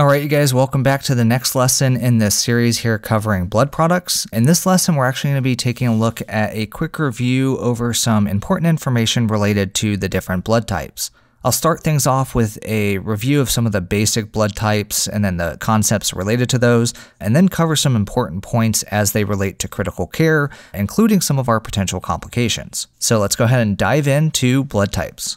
All right, you guys, welcome back to the next lesson in this series here covering blood products. In this lesson, we're actually going to be taking a look at a quick review over some important information related to the different blood types. I'll start things off with a review of some of the basic blood types and then the concepts related to those, and then cover some important points as they relate to critical care, including some of our potential complications. So let's go ahead and dive into blood types.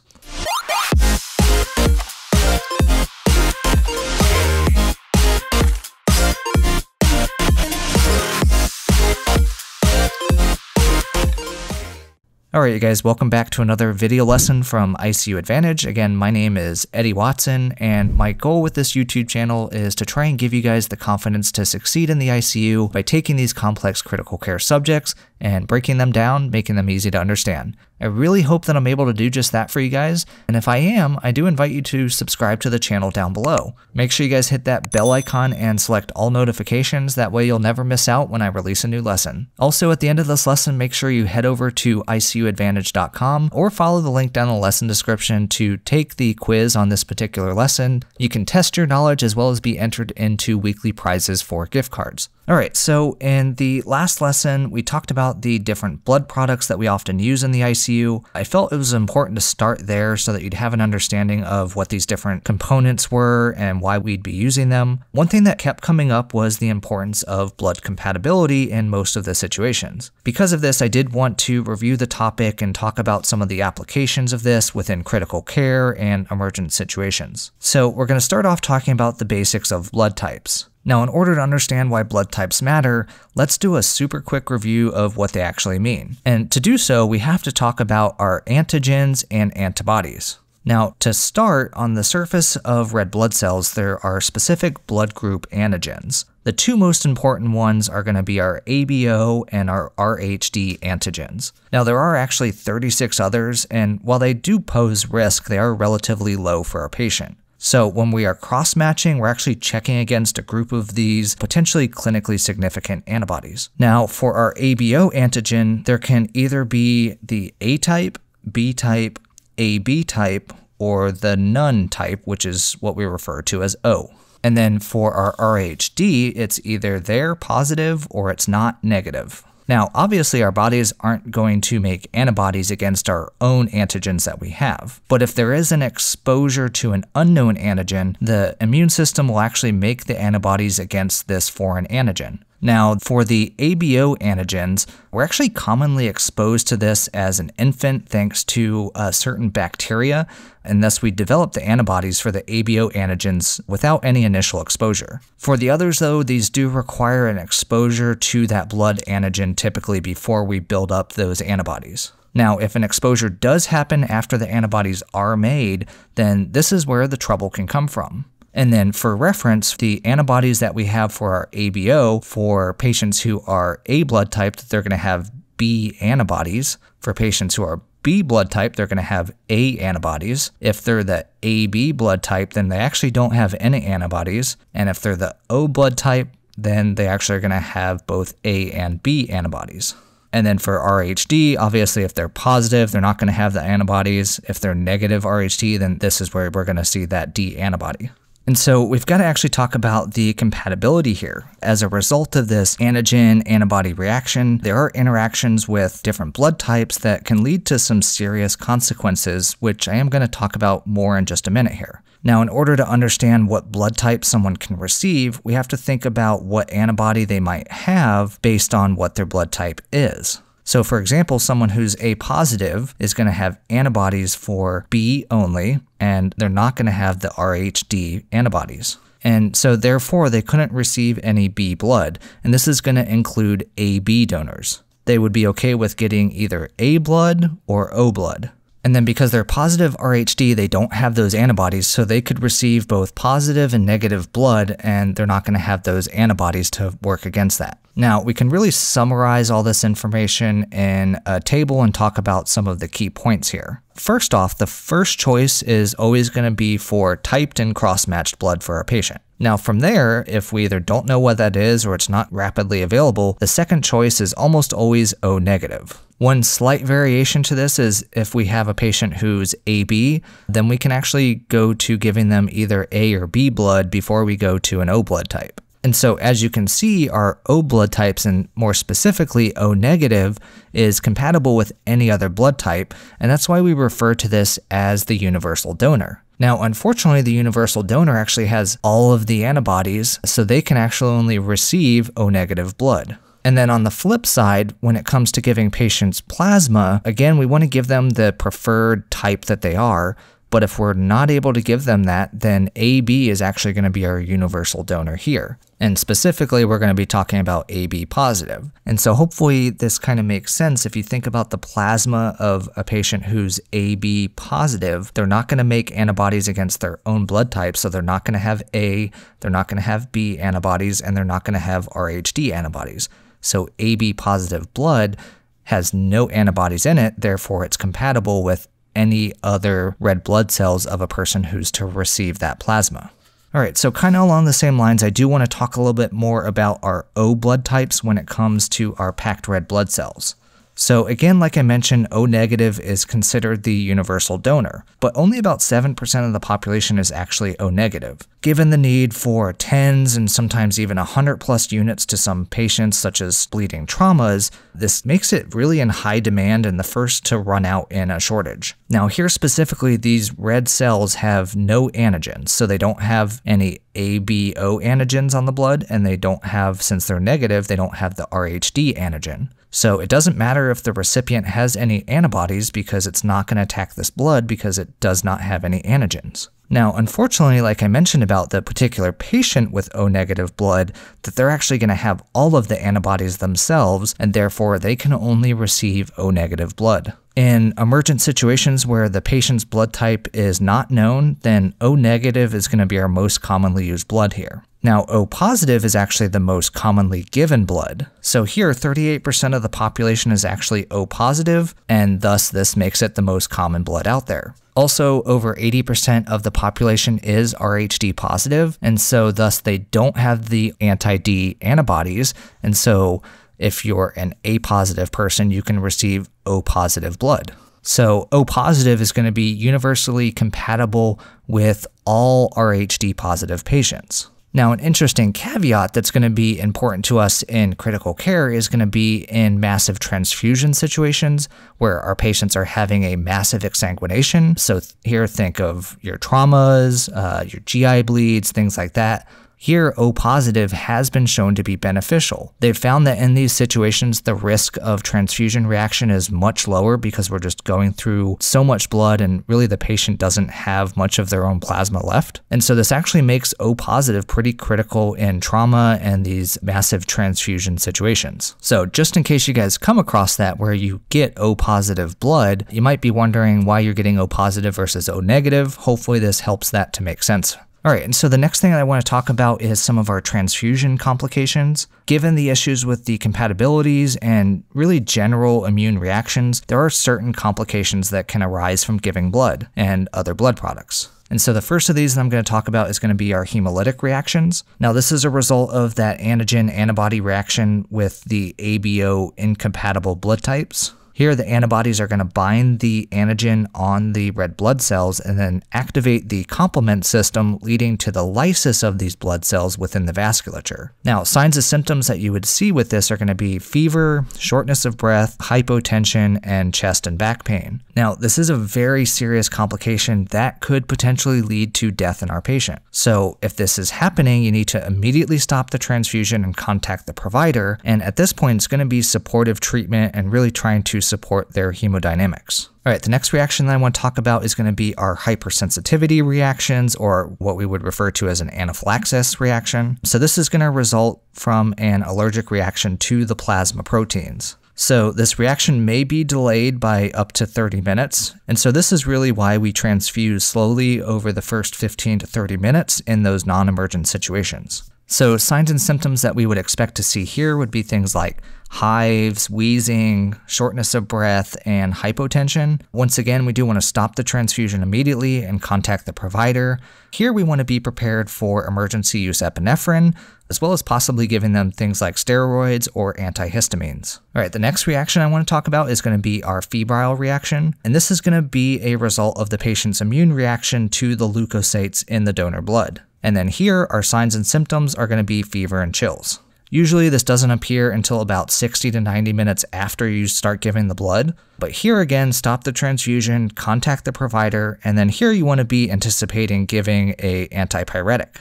All right, you guys, welcome back to another video lesson from ICU Advantage. Again, my name is Eddie Watson, and my goal with this YouTube channel is to try and give you guys the confidence to succeed in the ICU by taking these complex critical care subjects and breaking them down, making them easy to understand. I really hope that I'm able to do just that for you guys, and if I am, I do invite you to subscribe to the channel down below. Make sure you guys hit that bell icon and select all notifications, that way you'll never miss out when I release a new lesson. Also, at the end of this lesson, make sure you head over to ICUAdvantage.com or follow the link down in the lesson description to take the quiz on this particular lesson. You can test your knowledge as well as be entered into weekly prizes for gift cards. All right, so in the last lesson, we talked about the different blood products that we often use in the ICU. I felt it was important to start there so that you'd have an understanding of what these different components were and why we'd be using them. One thing that kept coming up was the importance of blood compatibility in most of the situations. Because of this, I did want to review the topic and talk about some of the applications of this within critical care and emergent situations. So we're going to start off talking about the basics of blood types. Now, in order to understand why blood types matter, let's do a super quick review of what they actually mean. And to do so, we have to talk about our antigens and antibodies. Now, to start, on the surface of red blood cells, there are specific blood group antigens. The two most important ones are going to be our ABO and our RhD antigens. Now, there are actually 36 others, and while they do pose risk, they are relatively low for our patient. So when we are cross-matching, we're actually checking against a group of these potentially clinically significant antibodies. Now, for our ABO antigen, there can either be the A type, B type, AB type, or the none type, which is what we refer to as O. And then for our RhD, it's either they're positive or it's not negative. Now, obviously, our bodies aren't going to make antibodies against our own antigens that we have. But if there is an exposure to an unknown antigen, the immune system will actually make the antibodies against this foreign antigen. Now, for the ABO antigens, we're actually commonly exposed to this as an infant thanks to certain bacteria, and thus we develop the antibodies for the ABO antigens without any initial exposure. For the others, though, these do require an exposure to that blood antigen typically before we build up those antibodies. Now, if an exposure does happen after the antibodies are made, then this is where the trouble can come from. And then for reference, the antibodies that we have for our ABO for patients who are A blood type, they're going to have B antibodies. For patients who are B blood type, they're going to have A antibodies. If they're the AB blood type, then they actually don't have any antibodies. And if they're the O blood type, then they actually are going to have both A and B antibodies. And then for RhD, obviously, if they're positive, they're not going to have the antibodies. If they're negative RhD, then this is where we're going to see that D antibody. And so we've got to actually talk about the compatibility here. As a result of this antigen-antibody reaction, there are interactions with different blood types that can lead to some serious consequences, which I am going to talk about more in just a minute here. Now, in order to understand what blood type someone can receive, we have to think about what antibody they might have based on what their blood type is. So, for example, someone who's A positive is going to have antibodies for B only, and they're not going to have the RhD antibodies. And so, therefore, they couldn't receive any B blood, and this is going to include AB donors. They would be okay with getting either A blood or O blood. And then because they're positive RhD, they don't have those antibodies, so they could receive both positive and negative blood, and they're not going to have those antibodies to work against that. Now, we can really summarize all this information in a table and talk about some of the key points here. First off, the first choice is always going to be for typed and cross-matched blood for our patient. Now from there, if we either don't know what that is or it's not rapidly available, the second choice is almost always O negative. One slight variation to this is if we have a patient who's AB, then we can actually go to giving them either A or B blood before we go to an O blood type. And so as you can see, our O blood types, and more specifically O negative, is compatible with any other blood type, and that's why we refer to this as the universal donor. Now, unfortunately, the universal donor actually has all of the antibodies, so they can actually only receive O negative blood. And then on the flip side, when it comes to giving patients plasma, again, we want to give them the preferred type that they are. But if we're not able to give them that, then AB is actually going to be our universal donor here. And specifically, we're going to be talking about AB positive. And so hopefully this kind of makes sense. If you think about the plasma of a patient who's AB positive, they're not going to make antibodies against their own blood type. So they're not going to have A, they're not going to have B antibodies, and they're not going to have RhD antibodies. So AB positive blood has no antibodies in it. Therefore, it's compatible with any other red blood cells of a person who's to receive that plasma. All right, so kind of along the same lines, I do want to talk a little bit more about our O blood types when it comes to our packed red blood cells. So again, like I mentioned, O negative is considered the universal donor, but only about 7% of the population is actually O negative. Given the need for tens and sometimes even 100+ units to some patients, such as bleeding traumas, this makes it really in high demand and the first to run out in a shortage. Now here specifically, these red cells have no antigens, so they don't have any ABO antigens on the blood, and they don't have, since they're negative, they don't have the RhD antigen. So it doesn't matter if the recipient has any antibodies because it's not going to attack this blood because it does not have any antigens. Now, unfortunately, like I mentioned about the particular patient with O negative blood, that they're actually going to have all of the antibodies themselves, and therefore they can only receive O negative blood. In emergent situations where the patient's blood type is not known, then O negative is going to be our most commonly used blood here. Now, O positive is actually the most commonly given blood. So here, 38% of the population is actually O positive, and thus this makes it the most common blood out there. Also, over 80% of the population is RhD positive, and so thus they don't have the anti-D antibodies, and so if you're an A positive person, you can receive O positive blood. So O positive is going to be universally compatible with all RhD positive patients. Now, an interesting caveat that's going to be important to us in critical care is going to be in massive transfusion situations where our patients are having a massive exsanguination. So here, think of your traumas, your GI bleeds, things like that. Here, O positive has been shown to be beneficial. They've found that in these situations, the risk of transfusion reaction is much lower because we're just going through so much blood and really the patient doesn't have much of their own plasma left. And so this actually makes O positive pretty critical in trauma and these massive transfusion situations. So just in case you guys come across that where you get O positive blood, you might be wondering why you're getting O positive versus O negative. Hopefully this helps that to make sense. All right, and so the next thing that I want to talk about is some of our transfusion complications. Given the issues with the compatibilities and really general immune reactions, there are certain complications that can arise from giving blood and other blood products. And so the first of these that I'm going to talk about is going to be our hemolytic reactions. Now, this is a result of that antigen-antibody reaction with the ABO incompatible blood types. Here, the antibodies are going to bind the antigen on the red blood cells and then activate the complement system, leading to the lysis of these blood cells within the vasculature. Now, signs and symptoms that you would see with this are going to be fever, shortness of breath, hypotension, and chest and back pain. Now, this is a very serious complication that could potentially lead to death in our patient. So if this is happening, you need to immediately stop the transfusion and contact the provider. And at this point, it's going to be supportive treatment and really trying to support their hemodynamics. All right, the next reaction that I want to talk about is going to be our hypersensitivity reactions, or what we would refer to as an anaphylaxis reaction. So this is going to result from an allergic reaction to the plasma proteins. So this reaction may be delayed by up to 30 minutes. And so this is really why we transfuse slowly over the first 15 to 30 minutes in those non-emergent situations. So signs and symptoms that we would expect to see here would be things like hives, wheezing, shortness of breath, and hypotension. Once again, we do want to stop the transfusion immediately and contact the provider. Here we want to be prepared for emergency use epinephrine, as well as possibly giving them things like steroids or antihistamines. All right, the next reaction I want to talk about is going to be our febrile reaction, and this is going to be a result of the patient's immune reaction to the leukocytes in the donor blood. And then here, our signs and symptoms are going to be fever and chills. Usually this doesn't appear until about 60 to 90 minutes after you start giving the blood. But here again, stop the transfusion, contact the provider, and then here you want to be anticipating giving an antipyretic.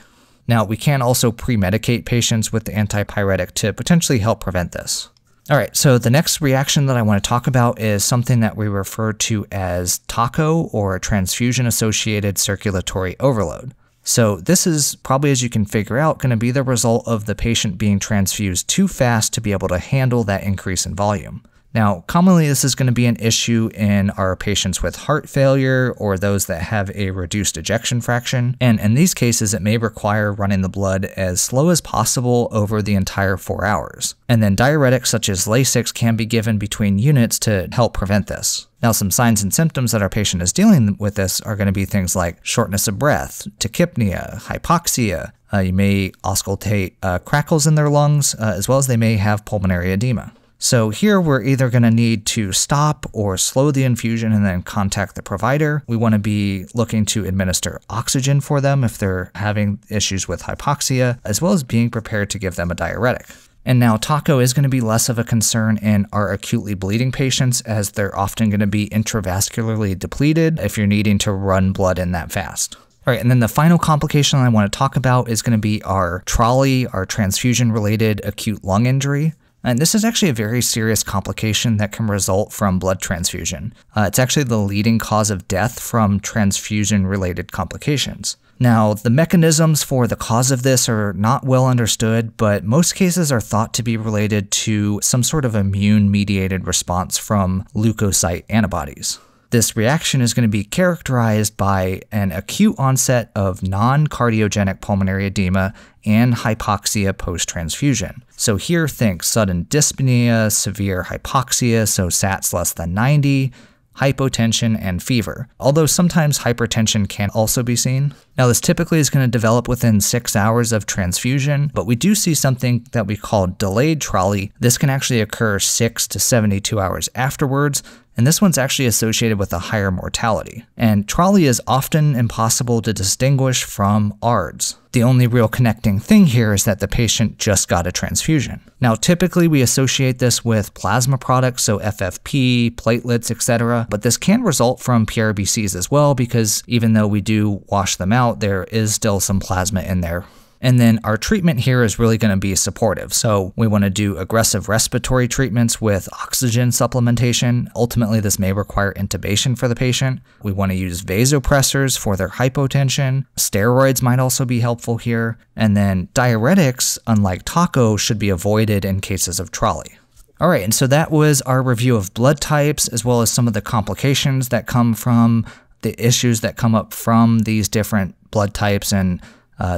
Now, we can also pre-medicate patients with the antipyretic to potentially help prevent this. All right, so the next reaction that I want to talk about is something that we refer to as TACO, or transfusion-associated circulatory overload. So this is probably, as you can figure out, going to be the result of the patient being transfused too fast to be able to handle that increase in volume. Now, commonly this is going to be an issue in our patients with heart failure or those that have a reduced ejection fraction. And in these cases, it may require running the blood as slow as possible over the entire 4 hours. And then diuretics such as Lasix can be given between units to help prevent this. Now, some signs and symptoms that our patient is dealing with this are going to be things like shortness of breath, tachypnea, hypoxia. You may auscultate crackles in their lungs, as well as they may have pulmonary edema. So here we're either going to need to stop or slow the infusion and then contact the provider. We want to be looking to administer oxygen for them if they're having issues with hypoxia, as well as being prepared to give them a diuretic. And now TACO is going to be less of a concern in our acutely bleeding patients, as they're often going to be intravascularly depleted if you're needing to run blood in that fast. All right, and then the final complication I want to talk about is going to be our TRALI, our transfusion-related acute lung injury. And this is actually a very serious complication that can result from blood transfusion. It's actually the leading cause of death from transfusion-related complications. Now, the mechanisms for the cause of this are not well understood, but most cases are thought to be related to some sort of immune-mediated response from leukocyte antibodies. This reaction is going to be characterized by an acute onset of non-cardiogenic pulmonary edema and hypoxia post-transfusion. So here, think sudden dyspnea, severe hypoxia, so SATs less than 90, hypotension, and fever, although sometimes hypertension can also be seen. Now, this typically is going to develop within 6 hours of transfusion, but we do see something that we call delayed TRALI. This can actually occur 6 to 72 hours afterwards, and this one's actually associated with a higher mortality. And TRALI is often impossible to distinguish from ARDS. The only real connecting thing here is that the patient just got a transfusion. Now, typically we associate this with plasma products, so FFP, platelets, etc., but this can result from PRBCs as well, because even though we do wash them out, there is still some plasma in there. And then our treatment here is really going to be supportive. So we want to do aggressive respiratory treatments with oxygen supplementation. Ultimately, this may require intubation for the patient. We want to use vasopressors for their hypotension. Steroids might also be helpful here. And then diuretics, unlike TACO, should be avoided in cases of TRALI. All right, and so that was our review of blood types, as well as some of the complications that come from the issues that come up from these different blood types, and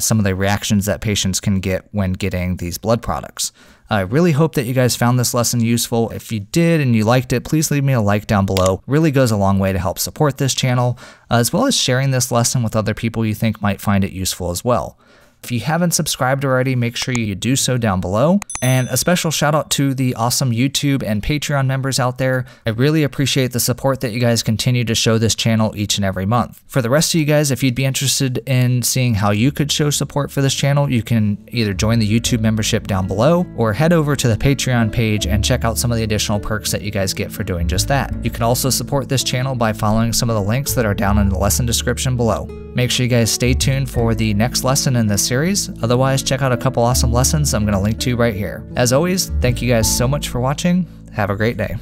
some of the reactions that patients can get when getting these blood products. I really hope that you guys found this lesson useful. If you did and you liked it, please leave me a like down below. It really goes a long way to help support this channel, as well as sharing this lesson with other people you think might find it useful as well. If you haven't subscribed already, make sure you do so down below. And a special shout out to the awesome YouTube and Patreon members out there. I really appreciate the support that you guys continue to show this channel each and every month. For the rest of you guys, if you'd be interested in seeing how you could show support for this channel, you can either join the YouTube membership down below or head over to the Patreon page and check out some of the additional perks that you guys get for doing just that. You can also support this channel by following some of the links that are down in the lesson description below. Make sure you guys stay tuned for the next lesson in this series. Otherwise, check out a couple awesome lessons I'm going to link to right here. As always, thank you guys so much for watching. Have a great day.